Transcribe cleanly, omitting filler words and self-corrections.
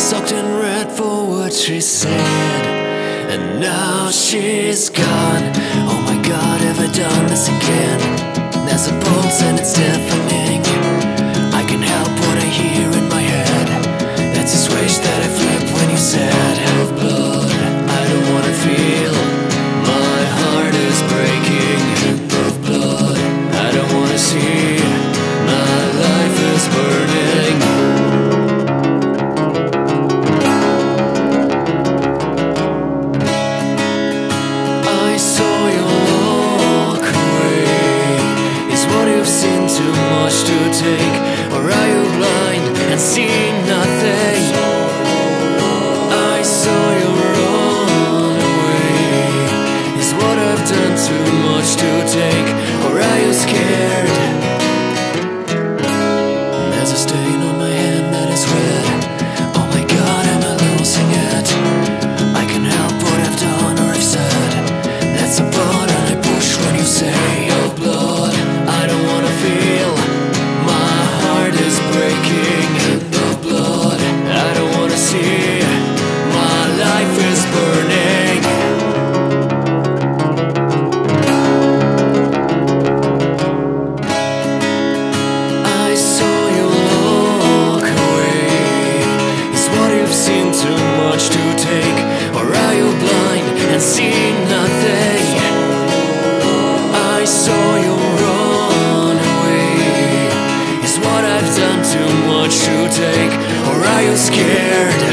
soaked in red for what she said, and now she's gone. Oh my God, have I done this again? There's a pulse and it's deafening. I can't help what I hear in my head. That's a switch that I flipped when you said half blood. I don't wanna feel. My heart is breaking. Drip of blood. I don't wanna see. My life is burning. Too much to take, or are you scared?